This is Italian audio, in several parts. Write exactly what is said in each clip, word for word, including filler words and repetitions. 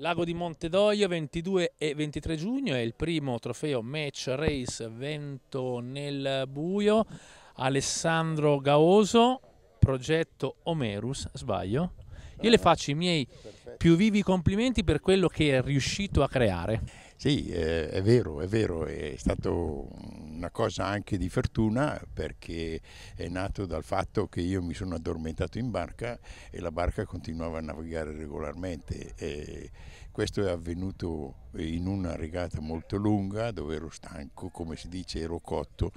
Lago di Montedoglio, ventidue e ventitré giugno, è il primo trofeo Match Race Vento nel Buio. Alessandro Gaoso, progetto Homerus, sbaglio? Io le faccio i miei Perfetto. più vivi complimenti per quello che è riuscito a creare. Sì, eh, è vero, è vero, è stata una cosa anche di fortuna, perché è nato dal fatto che io mi sono addormentato in barca e la barca continuava a navigare regolarmente. E questo è avvenuto in una regata molto lunga dove ero stanco, come si dice, ero cotto,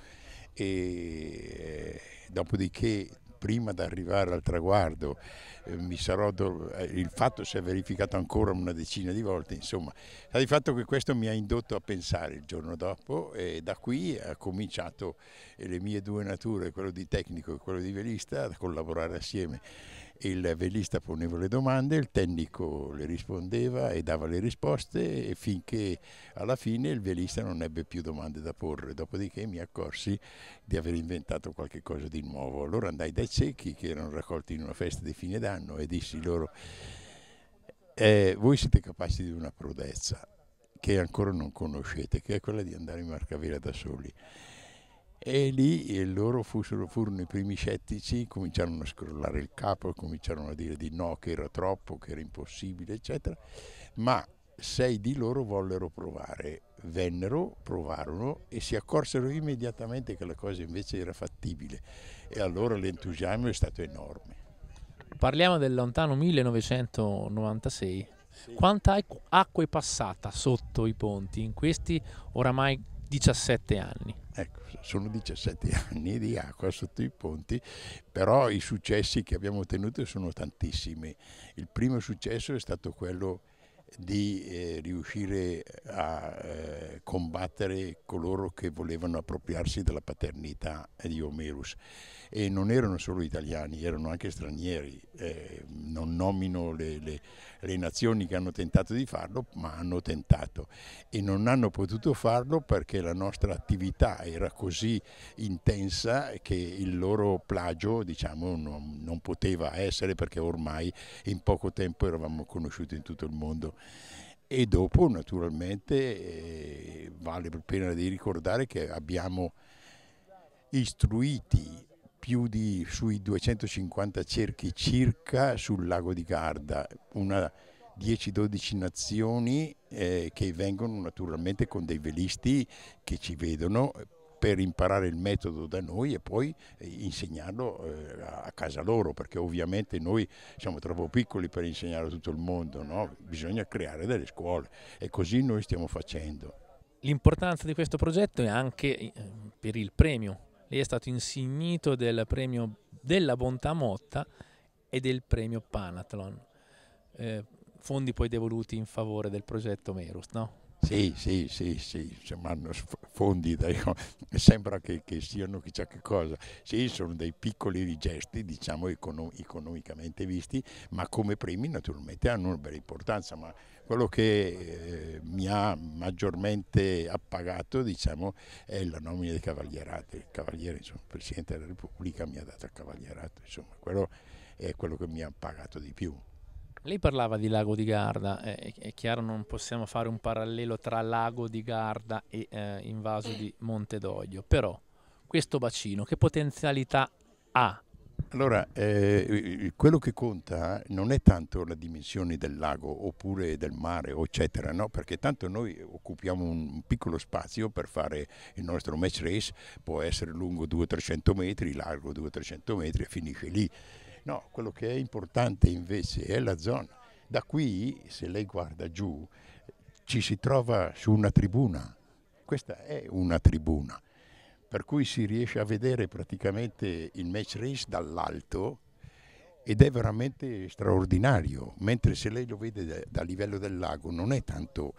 e dopodiché, prima di arrivare al traguardo, eh, mi sarò il fatto si è verificato ancora una decina di volte, insomma, il fatto che questo mi ha indotto a pensare il giorno dopo, e da qui ha cominciato le mie due nature, quello di tecnico e quello di velista, a collaborare assieme. Il velista poneva le domande, il tecnico le rispondeva e dava le risposte, e finché alla fine il velista non ebbe più domande da porre. Dopodiché mi accorsi di aver inventato qualche cosa di nuovo. Allora andai dai ciechi che erano raccolti in una festa di fine d'anno e dissi loro: eh, voi siete capaci di una prodezza che ancora non conoscete, che è quella di andare in Marcavela da soli. E lì e loro fussero, furono i primi scettici, cominciarono a scrollare il capo, cominciarono a dire di no, che era troppo, che era impossibile, eccetera. Ma sei di loro vollero provare, vennero, provarono e si accorsero immediatamente che la cosa invece era fattibile. E allora l'entusiasmo è stato enorme. Parliamo del lontano millenovecentonovantasei. Sì. Quanta acqua è passata sotto i ponti in questi oramai diciassette anni? Ecco, sono diciassette anni di acqua sotto i ponti, però i successi che abbiamo ottenuto sono tantissimi. Il primo successo è stato quello di eh, riuscire a eh, combattere coloro che volevano appropriarsi della paternità di Homerus, e non erano solo italiani, erano anche stranieri. Eh, non nomino le, le, le nazioni che hanno tentato di farlo, ma hanno tentato e non hanno potuto farlo perché la nostra attività era così intensa che il loro plagio, diciamo, non, non poteva essere, perché ormai in poco tempo eravamo conosciuti in tutto il mondo. E dopo, naturalmente, eh, vale la pena di ricordare che abbiamo istruiti più di sui duecentocinquanta cerchi circa sul Lago di Garda, una dieci dodici nazioni eh, che vengono naturalmente con dei velisti che ci vedono per imparare il metodo da noi e poi eh, insegnarlo eh, a casa loro, perché ovviamente noi siamo troppo piccoli per insegnare a tutto il mondo, no? Bisogna creare delle scuole, e così noi stiamo facendo. L'importanza di questo progetto è anche per il premio. Lei è stato insignito del premio della Bontà Motta e del premio Panathlon, eh, fondi poi devoluti in favore del progetto Homerus, no? Sì, sì, sì, sì, fondi, dai, sembra che, che siano chissà che cosa. Sì, sono dei piccoli gesti, diciamo, economicamente visti, ma come premi naturalmente hanno una bella importanza. Ma quello che eh, mi ha maggiormente appagato, diciamo, è la nomina del Cavalierato. Il Cavaliere, insomma, il Presidente della Repubblica mi ha dato il Cavalierato, insomma, quello è quello che mi ha appagato di più. Lei parlava di Lago di Garda, eh, è chiaro non possiamo fare un parallelo tra Lago di Garda e eh, invaso di Montedoglio, però questo bacino che potenzialità ha? Allora, eh, quello che conta non è tanto la dimensione del lago oppure del mare, eccetera, no? Perché tanto noi occupiamo un piccolo spazio per fare il nostro match race, può essere lungo duecento trecento metri, largo duecento trecento metri e finisce lì. No, quello che è importante invece è la zona. Da qui, se lei guarda giù, ci si trova su una tribuna. Questa è una tribuna, per cui si riesce a vedere praticamente il match race dall'alto, ed è veramente straordinario, mentre se lei lo vede dal da livello del lago non è tanto,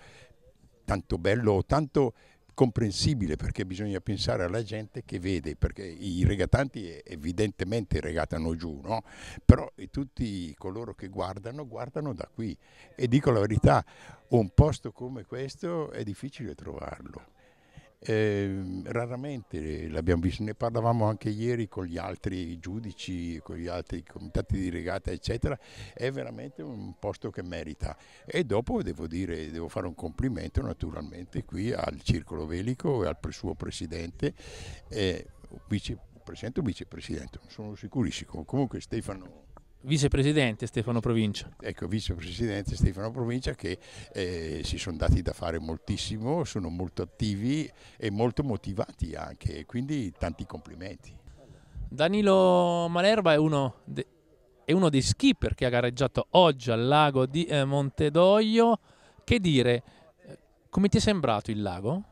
tanto bello o tanto comprensibile, perché bisogna pensare alla gente che vede, perché i regatanti evidentemente regatano giù, no? Però tutti coloro che guardano, guardano da qui, e dico la verità, un posto come questo è difficile trovarlo, Eh, raramente l'abbiamo visto, ne parlavamo anche ieri con gli altri giudici, con gli altri comitati di regata eccetera, è veramente un posto che merita. E dopo devo dire, devo fare un complimento naturalmente qui al Circolo Velico e al suo presidente, eh, vice, presidente o vicepresidente, non sono sicurissimo, comunque Stefano... Vicepresidente Stefano Provincia. Ecco, vicepresidente Stefano Provincia, che eh, si sono dati da fare moltissimo, sono molto attivi e molto motivati anche, quindi tanti complimenti. Danilo Malerba è uno, de, è uno dei skipper che ha gareggiato oggi al lago di eh, Montedoglio. Che dire, come ti è sembrato il lago?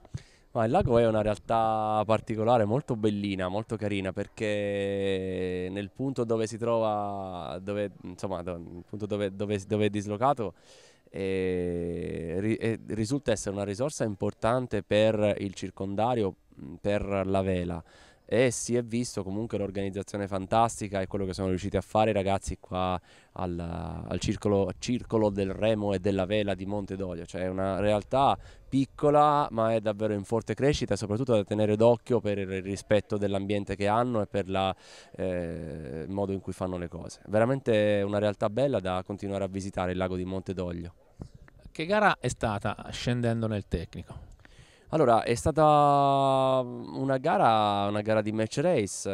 Ma il lago è una realtà particolare, molto bellina, molto carina, perché nel punto dove si trova, dove, insomma, do, il punto dove, dove, dove è dislocato eh, ri, eh, risulta essere una risorsa importante per il circondario, per la vela, e si è visto comunque l'organizzazione fantastica e quello che sono riusciti a fare i ragazzi qua al, al circolo, circolo del Remo e della Vela di Montedoglio. Cioè è una realtà piccola ma è davvero in forte crescita, soprattutto da tenere d'occhio per il rispetto dell'ambiente che hanno e per la, eh, il modo in cui fanno le cose. Veramente una realtà bella da continuare a visitare, il lago di Montedoglio. Che gara è stata scendendo nel tecnico? Allora, è stata una gara, una gara di match race.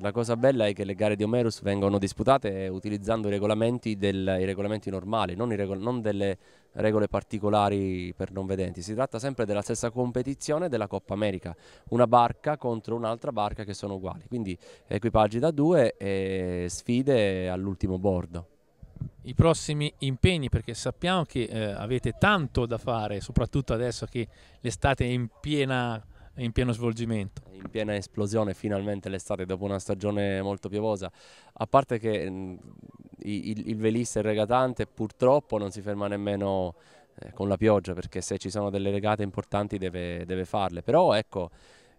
La cosa bella è che le gare di Homerus vengono disputate utilizzando i regolamenti, del, i regolamenti normali, non, i regol non delle regole particolari per non vedenti. Si tratta sempre della stessa competizione della Coppa America, una barca contro un'altra barca che sono uguali, quindi equipaggi da due e sfide all'ultimo bordo. I prossimi impegni, perché sappiamo che eh, avete tanto da fare, soprattutto adesso che l'estate è in, piena, in pieno svolgimento. In piena esplosione finalmente l'estate, dopo una stagione molto piovosa. A parte che mh, il, il velista e il regatante purtroppo non si ferma nemmeno eh, con la pioggia, perché se ci sono delle regate importanti deve, deve farle. Però ecco,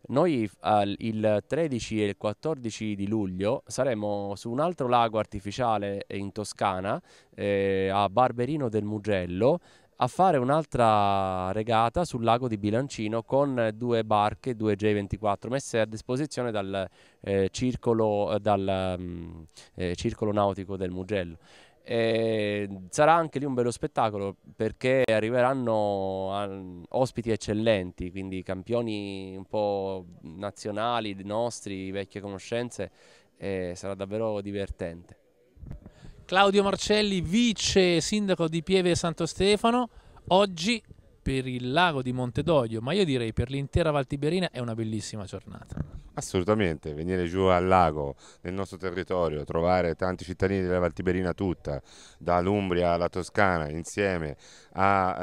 noi eh, il tredici e il quattordici di luglio saremo su un altro lago artificiale in Toscana, eh, a Barberino del Mugello, a fare un'altra regata sul lago di Bilancino con due barche, due J ventiquattro messe a disposizione dal, eh, circolo, dal eh, circolo nautico del Mugello. E sarà anche lì un bello spettacolo, perché arriveranno ospiti eccellenti, quindi campioni un po' nazionali, nostri, vecchie conoscenze, e sarà davvero divertente. Claudio Marcelli, vice sindaco di Pieve Santo Stefano, oggi per il lago di Montedoglio, ma io direi per l'intera Valtiberina è una bellissima giornata. Assolutamente, venire giù al lago, nel nostro territorio, trovare tanti cittadini della Valtiberina tutta, dall'Umbria alla Toscana, insieme a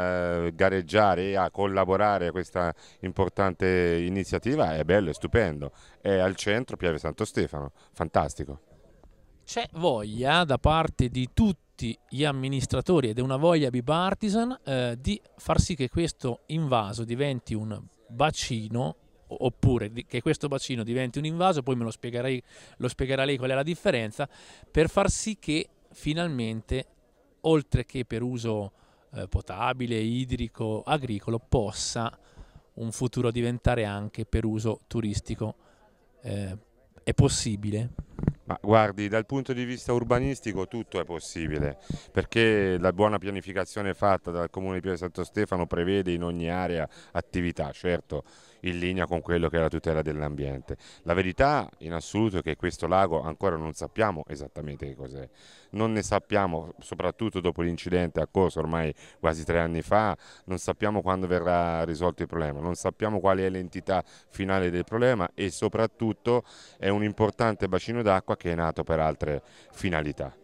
eh, gareggiare e a collaborare a questa importante iniziativa, è bello, è stupendo. È al centro Pieve Santo Stefano, fantastico. C'è voglia da parte di tutti gli amministratori, ed è una voglia bipartisan, eh, di far sì che questo invaso diventi un bacino, oppure che questo bacino diventi un invaso, poi me lo spiegherai, lo spiegherà lei qual è la differenza, per far sì che finalmente, oltre che per uso eh, potabile, idrico, agricolo, possa un futuro diventare anche per uso turistico. Eh, è possibile? Ma guardi, dal punto di vista urbanistico tutto è possibile, perché la buona pianificazione fatta dal Comune di Pieve Santo Stefano prevede in ogni area attività, certo, in linea con quello che è la tutela dell'ambiente. La verità in assoluto è che questo lago ancora non sappiamo esattamente che cos'è, non ne sappiamo, soprattutto dopo l'incidente occorso ormai quasi tre anni fa, non sappiamo quando verrà risolto il problema, non sappiamo quale è l'entità finale del problema, e soprattutto è un importante bacino d'acqua che è nato per altre finalità.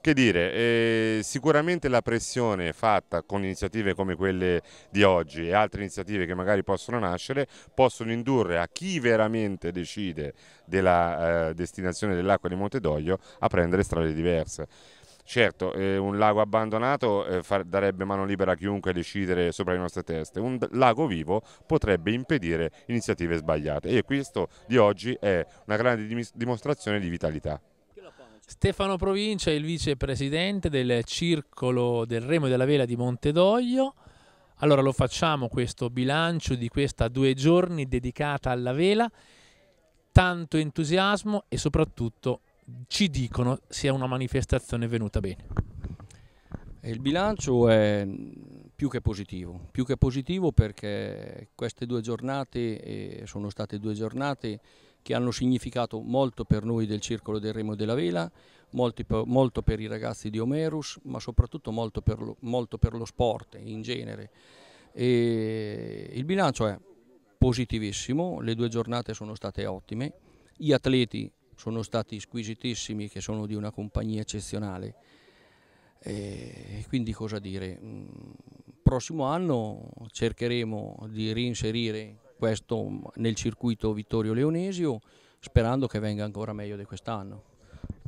Che dire, eh, sicuramente la pressione fatta con iniziative come quelle di oggi e altre iniziative che magari possono nascere possono indurre a chi veramente decide della eh, destinazione dell'acqua di Montedoglio a prendere strade diverse. Certo, eh, un lago abbandonato eh, far, darebbe mano libera a chiunque decidere sopra le nostre teste, un lago vivo potrebbe impedire iniziative sbagliate, e questo di oggi è una grande dim dimostrazione di vitalità. Stefano Provincia, il vicepresidente del Circolo del Remo e della Vela di Montedoglio, Allora lo facciamo questo bilancio di questa due giorni dedicata alla vela, tanto entusiasmo e soprattutto ci dicono sia una manifestazione venuta bene. Il bilancio è più che positivo, più che positivo perché queste due giornate sono state due giornate che hanno significato molto per noi del Circolo del Remo e della Vela, molto per i ragazzi di Homerus, ma soprattutto molto per lo, molto per lo sport in genere. E il bilancio è positivissimo, le due giornate sono state ottime, gli atleti sono stati squisitissimi, che sono di una compagnia eccezionale. E quindi cosa dire? Prossimo anno cercheremo di reinserire questo nel circuito Vittorio-Leonesio, sperando che venga ancora meglio di quest'anno.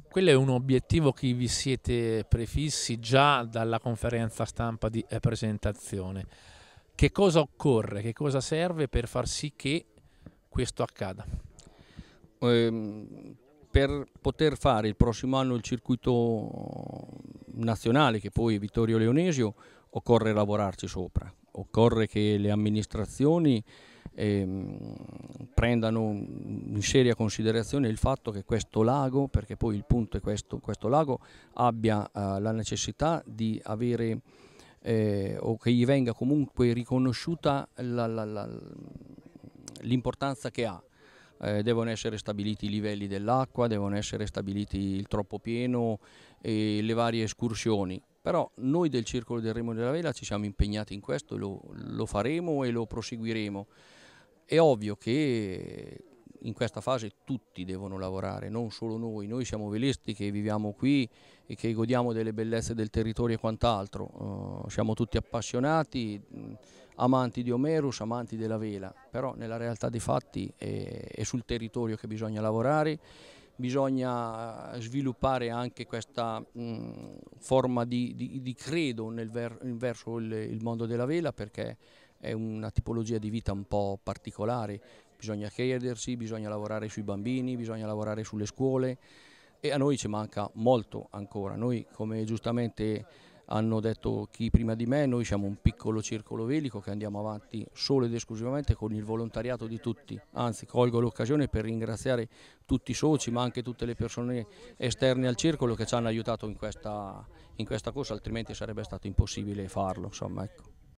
Quello è un obiettivo che vi siete prefissi già dalla conferenza stampa di presentazione. Che cosa occorre, che cosa serve per far sì che questo accada? Eh, per poter fare il prossimo anno il circuito nazionale, che poi è Vittorio-Leonesio, occorre lavorarci sopra, occorre che le amministrazioni prendano in seria considerazione il fatto che questo lago, perché poi il punto è questo, questo lago abbia eh, la necessità di avere eh, o che gli venga comunque riconosciuta l'importanza che ha. Eh, devono essere stabiliti i livelli dell'acqua, devono essere stabiliti il troppo pieno e le varie escursioni. Però noi del Circolo del Remo e della Vela ci siamo impegnati in questo, lo, lo faremo e lo proseguiremo. È ovvio che in questa fase tutti devono lavorare, non solo noi. Noi siamo velisti che viviamo qui e che godiamo delle bellezze del territorio e quant'altro. Uh, siamo tutti appassionati, amanti di Homerus, amanti della vela. Però nella realtà dei fatti è, è sul territorio che bisogna lavorare. Bisogna sviluppare anche questa mh, forma di, di, di credo nel ver, verso il, il mondo della vela, perché è una tipologia di vita un po' particolare. Bisogna credersi, bisogna lavorare sui bambini, bisogna lavorare sulle scuole e a noi ci manca molto ancora. Noi, come giustamente hanno detto chi prima di me, noi siamo un piccolo circolo velico che andiamo avanti solo ed esclusivamente con il volontariato di tutti. Anzi, colgo l'occasione per ringraziare tutti i soci, ma anche tutte le persone esterne al circolo che ci hanno aiutato in questa, in questa cosa, altrimenti sarebbe stato impossibile farlo, insomma, ecco.